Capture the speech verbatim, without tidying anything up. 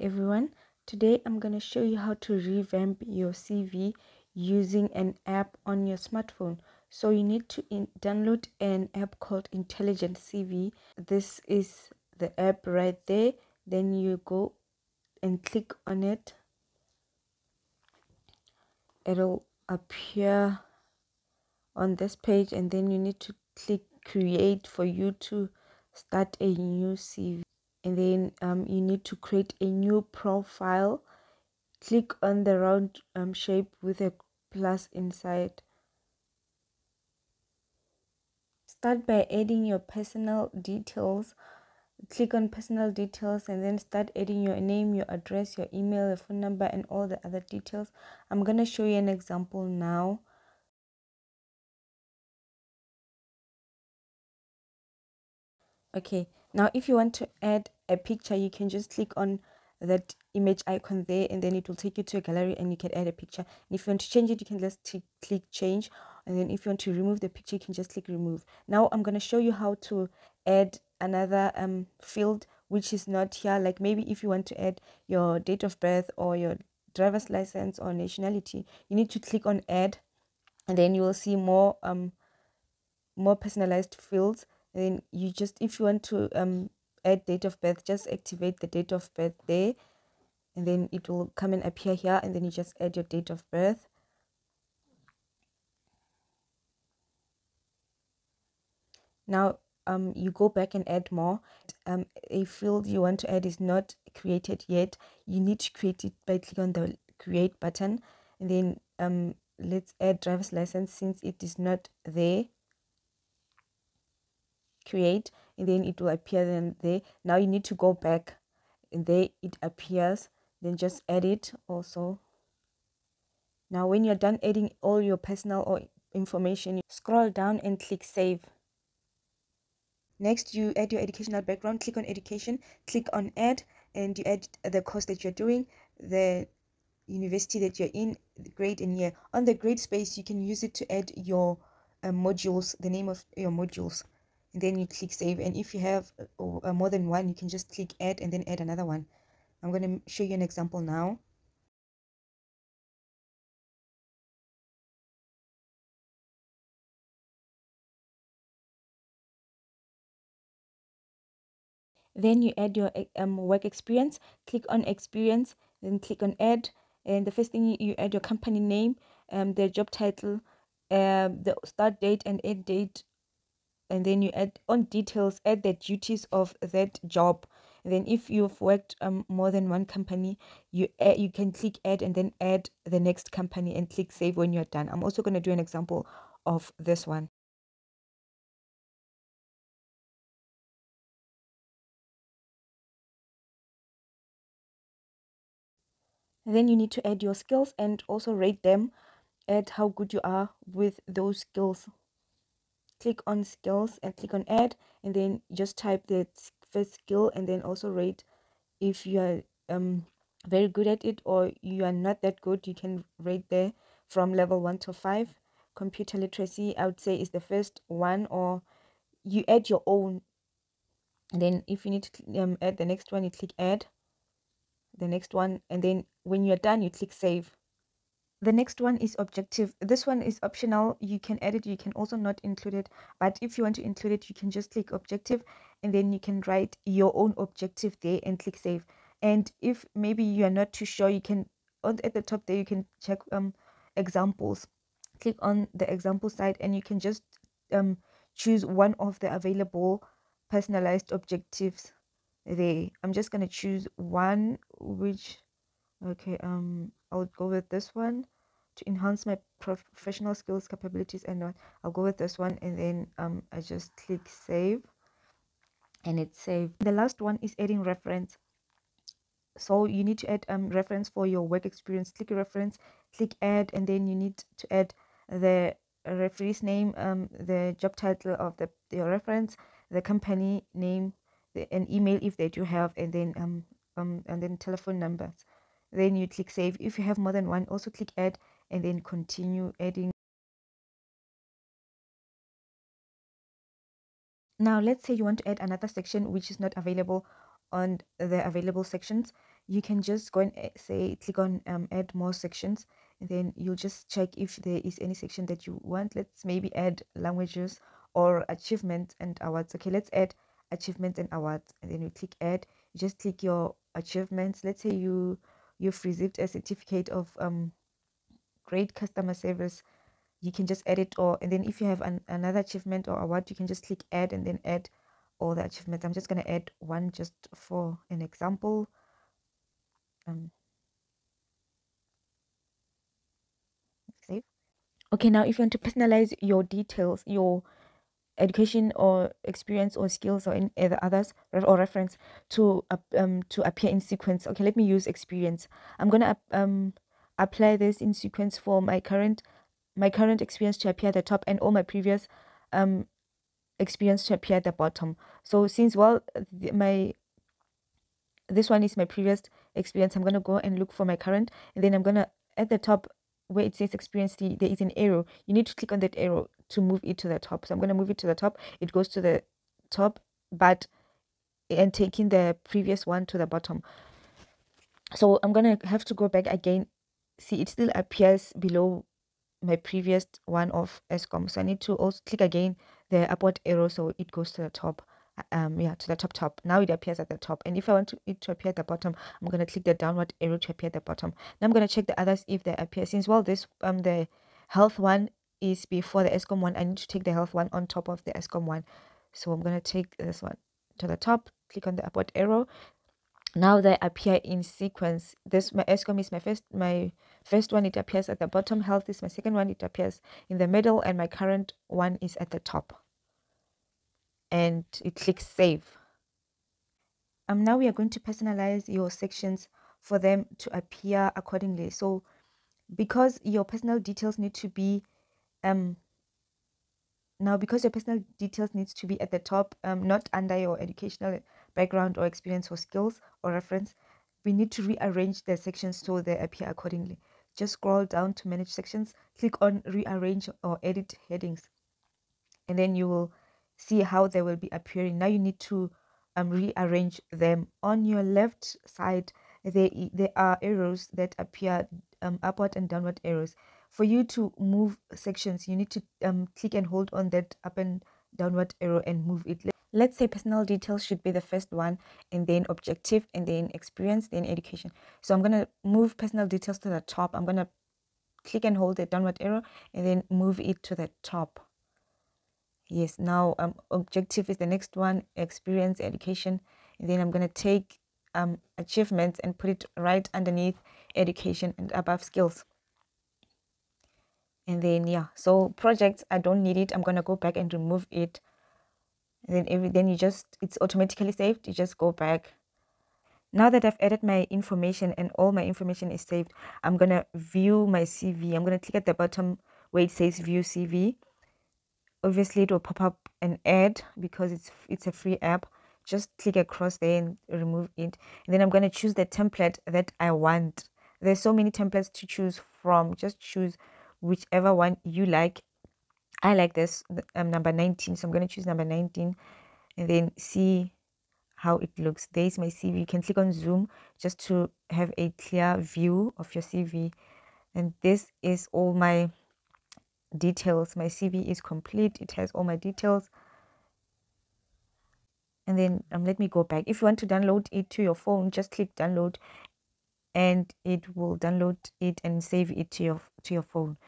Everyone, today I'm going to show you how to revamp your C V using an app on your smartphone. So you need to in download an app called Intelligent C V. This is the app right there. Then you go and click on it. It'll appear on this page, and then you need to click create for you to start a new C V. And then um, you need to create a new profile. Click on the round um, shape with a plus inside. Start by adding your personal details. Click on personal details and then start adding your name, your address, your email, your phone number, and all the other details. I'm going to show you an example now. Okay, now if you want to add a picture, you can just click on that image icon there, and then it will take you to a gallery and you can add a picture. And if you want to change it, you can just click change. And then if you want to remove the picture, you can just click remove. Now I'm going to show you how to add another um field which is not here. Like maybe if you want to add your date of birth or your driver's license or nationality, you need to click on add, and then you will see more um more personalized fields. Then you just, if you want to um add date of birth, just activate the date of birth there, and then it will come and appear here, and then you just add your date of birth. Now um you go back and add more. Um a field you want to add is not created yet. You need to create it by clicking on the create button, and then um let's add driver's license since it is not there. Create, and then it will appear then there. Now you need to go back, and there it appears. Then just add it also. Now when you're done adding all your personal or information, you scroll down and click save. Next, you add your educational background. Click on education, click on add, and you add the course that you're doing, the university that you're in, the grade and year. On the grade space, you can use it to add your uh, modules, the name of your modules. And then you click save, and if you have uh, more than one, you can just click add and then add another one. I'm going to show you an example now. Then you add your um, work experience. Click on experience, then click on add, and the first thing you add your company name, um, the job title, uh, the start date and end date. And then you add on details, add the duties of that job. And then if you've worked um, more than one company, you add, you can click add and then add the next company and click save when you're done. I'm also going to do an example of this one. And then you need to add your skills and also rate them. Add how good you are with those skills. Click on skills and click on add, and then just type the first skill and then also rate. If you are um very good at it or you are not that good, you can rate there from level one to five. Computer literacy, I would say, is the first one, or you add your own. And then if you need to um, add the next one, you click add the next one, and then when you're done, you click save. The next one is objective. This one is optional. You can add it, you can also not include it, but if you want to include it, you can just click objective, and then you can write your own objective there and click save. And if maybe you are not too sure, you can, at the top there, you can check um examples. Click on the example side, and you can just um choose one of the available personalized objectives there. I'm just going to choose one, which, okay, um I'll go with this one, to enhance my professional skills, capabilities, and not. I'll go with this one, and then um I just click save, and it's saved. The last one is adding reference. So you need to add um reference for your work experience. Click reference, click add, and then you need to add the referee's name, um the job title of the your reference, the company name, the, an email if they do have, and then um um and then telephone numbers. Then you click save. If you have more than one, also click add and then continue adding. Now let's say you want to add another section which is not available on the available sections. you can just go and say click on um, add more sections, and then you just check if there is any section that you want. Let's maybe add languages or achievements and awards. Okay, let's add achievements and awards, and then you click add. You just click your achievements. Let's say you you've received a certificate of um great customer service. You can just add it, or and then if you have an, another achievement or award, you can just click add and then add all the achievements. I'm just going to add one just for an example. Um save. Okay, now if you want to personalize your details, your education or experience or skills or any others or reference to um to appear in sequence. Okay, let me use experience. I'm gonna um apply this in sequence for my current my current experience to appear at the top, and all my previous um experience to appear at the bottom. So since well the, my this one is my previous experience, I'm gonna go and look for my current, and then I'm gonna at the top where it says experience, there is an arrow. You need to click on that arrow to move it to the top. So I'm going to move it to the top. It goes to the top, but and taking the previous one to the bottom. So I'm going to have to go back again. See, it still appears below my previous one of ESCOM. So I need to also click again the upward arrow, so it goes to the top. Um, yeah, to the top top. Now it appears at the top. And if I want to, it to appear at the bottom, I'm going to click the downward arrow to appear at the bottom. Now I'm going to check the others if they appear. Since, well, this um the health one is before the ESCOM one, I need to take the health one on top of the ESCOM one. So I'm going to take this one to the top, click on the upward arrow. Now they appear in sequence. This my ESCOM is my first my first one, it appears at the bottom. Health is my second one, it appears in the middle, and my current one is at the top. And you click save. Um, now we are going to personalize your sections for them to appear accordingly. So because your personal details need to be um now because your personal details needs to be at the top, um not under your educational background or experience or skills or reference, we need to rearrange the sections so they appear accordingly. Just scroll down to manage sections, click on rearrange or edit headings, and then you will see how they will be appearing. Now you need to um rearrange them. On your left side, they there are arrows that appear, um upward and downward arrows. For you to move sections, you need to um click and hold on that up and downward arrow and move it. Let's say personal details should be the first one, and then objective, and then experience, then education. So I'm gonna move personal details to the top. I'm gonna click and hold the downward arrow and then move it to the top. Yes, now um objective is the next one, experience, education, and then I'm gonna take um achievements and put it right underneath education and above skills. And then yeah, so projects, I don't need it. I'm gonna go back and remove it. And then every then you just it's automatically saved. You just go back. Now that I've added my information and all my information is saved, I'm gonna view my C V. I'm gonna click at the bottom where it says view C V. Obviously it will pop up an ad because it's it's a free app. Just click across there and remove it, and then I'm going to choose the template that I want. There's so many templates to choose from. Just choose whichever one you like. I like this um, number nineteen, so I'm going to choose number nineteen, and then see how it looks. There's my C V. You can click on zoom just to have a clear view of your C V, and this is all my details. My C V is complete. It has all my details. And then um, let me go back. If you want to download it to your phone, just click download, and it will download it and save it to your to your phone.